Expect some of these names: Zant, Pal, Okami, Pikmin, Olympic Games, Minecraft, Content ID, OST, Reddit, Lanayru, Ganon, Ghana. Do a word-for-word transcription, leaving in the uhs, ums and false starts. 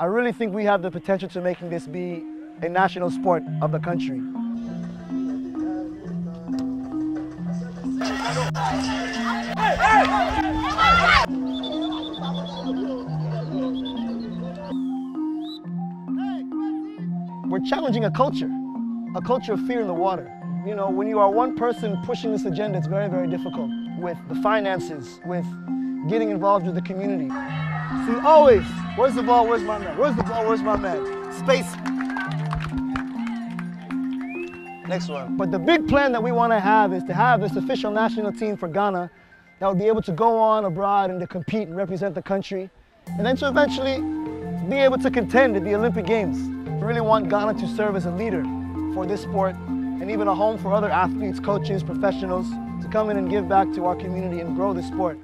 I really think we have the potential to making this be a national sport of the country. We're challenging a culture, a culture of fear in the water. You know, when you are one person pushing this agenda, it's very, very difficult with the finances, with getting involved with the community. See, always, where's the ball, where's my man? Where's the ball, where's my man? Space. Next one. But the big plan that we want to have is to have this official national team for Ghana that will be able to go on abroad and to compete and represent the country, and then to eventually be able to contend at the Olympic Games. We really want Ghana to serve as a leader for this sport and even a home for other athletes, coaches, professionals to come in and give back to our community and grow the sport.